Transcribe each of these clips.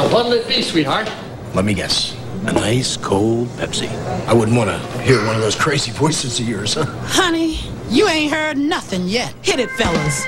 Well, what'll it be, sweetheart? Let me guess. An ice cold Pepsi. I wouldn't want to hear one of those crazy voices of yours, huh? Honey, you ain't heard nothing yet. Hit it, fellas.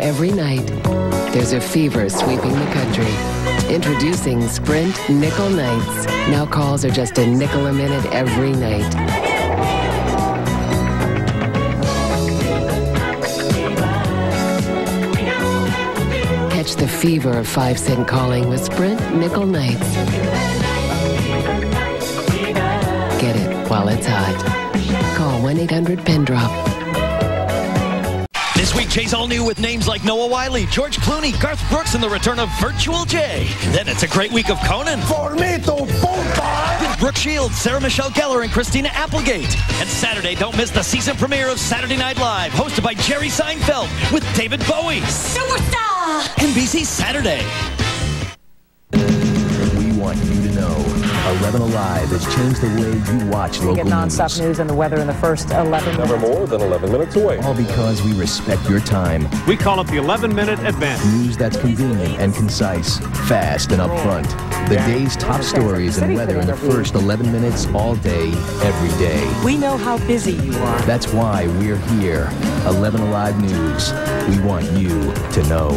Every night, there's a fever sweeping the country. Introducing Sprint Nickel Nights. Now calls are just a nickel a minute every night. Catch the fever of 5-cent calling with Sprint Nickel Nights. Get it while it's hot. Call 1-800-PEN-DROP. This week, Jay's all new with names like Noah Wiley, George Clooney, Garth Brooks, and the return of Virtual J. Then it's a great week of Conan. With Brooke Shields, Sarah Michelle Gellar, and Christina Applegate. And Saturday, don't miss the season premiere of Saturday Night Live, hosted by Jerry Seinfeld with David Bowie. Superstar! NBC Saturday. We want you to know 11 Alive has changed the way you watch local news. You get nonstop news and the weather in the first 11 minutes. Never more than 11 minutes away. All because we respect your time. We call it the 11-minute advance. News that's convenient and concise, fast and upfront. The day's top stories and weather in the first 11 minutes all day, every day. We know how busy you are. That's why we're here. 11 Alive News. We want you to know.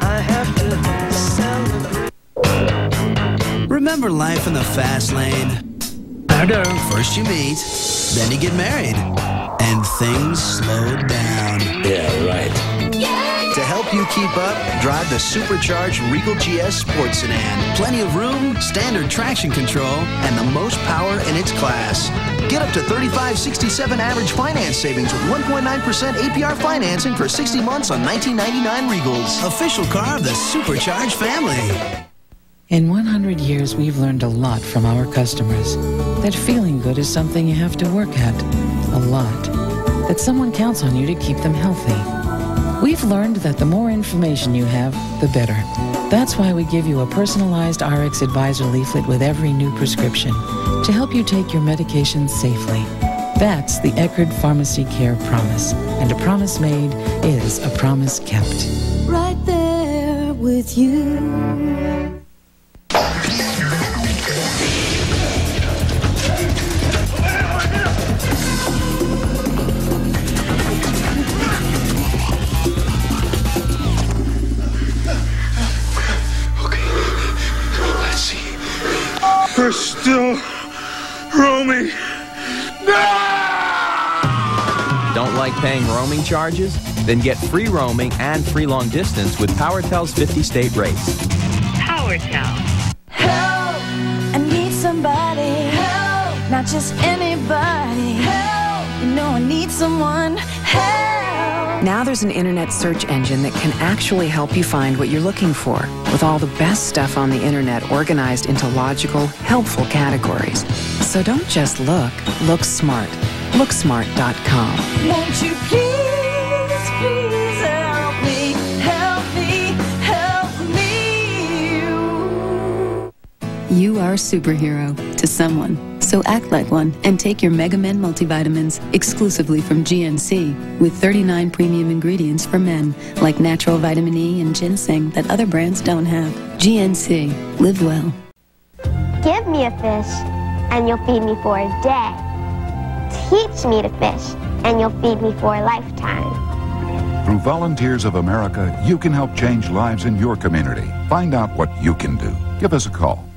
I have to celebrate. Remember life in the fast lane? I do. First you meet, then you get married, and things slow down. Yeah, right. Yeah. To help you keep up, drive the supercharged Regal GS sports sedan. Plenty of room, standard traction control, and the most power in its class. Get up to $35.67 average finance savings with 1.9% APR financing for 60 months on 1999 Regals. Official car of the supercharged family. In 100 years, we've learned a lot from our customers. That feeling good is something you have to work at, a lot. That someone counts on you to keep them healthy. We've learned that the more information you have, the better. That's why we give you a personalized Rx Advisor leaflet with every new prescription to help you take your medications safely. That's the Eckerd Pharmacy Care Promise. And a promise made is a promise kept. Right there with you. We're still roaming. No! Don't like paying roaming charges? Then get free roaming and free long distance with PowerTel's 50-state rates. PowerTel. Help! I need somebody. Help! Not just anybody. Help! You know I need someone. Help! Now there's an internet search engine that can actually help you find what you're looking for, with all the best stuff on the internet organized into logical, helpful categories. So don't just look, look smart. Looksmart.com. Won't you please, please help me, help me, help me. You are a superhero to someone, so act like one and take your Mega Men multivitamins exclusively from GNC with 39 premium ingredients for men, like natural vitamin E and ginseng that other brands don't have. GNC. Live well. Give me a fish, and you'll feed me for a day. Teach me to fish, and you'll feed me for a lifetime. Through Volunteers of America, you can help change lives in your community. Find out what you can do. Give us a call.